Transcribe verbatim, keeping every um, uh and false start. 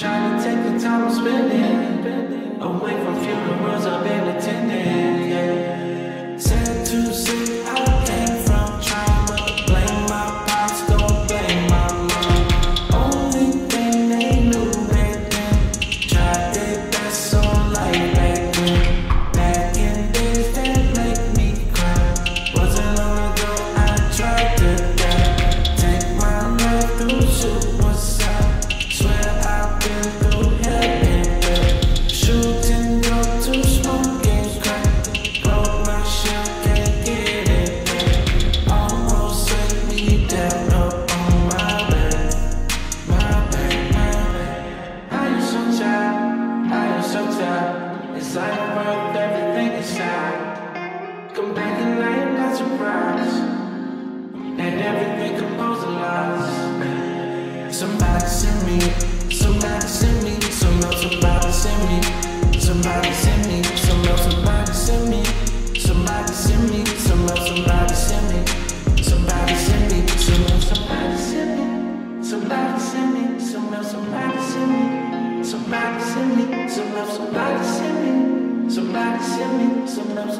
Trying to take the time I'm spending away from funerals I've been attending, yeah. Sad to see I came from trauma. Blame my pops, don't blame my mom. Only thing they knew back then, tried their best on life back then. Back in days that make me cry, wasn't long ago I tried to die. Take my life through suicide, swear it's like worth everything inside. Come back and I am not surprised that everything composed of lies. Somebody send me, somebody send me, some else somebody send me, somebody send me, some else somebody send me, somebody send me, some else somebody send me, somebody send me, some else somebody send me, somebody send me, some else somebody send me. Somebody send me some love, somebody send me, somebody send me some love.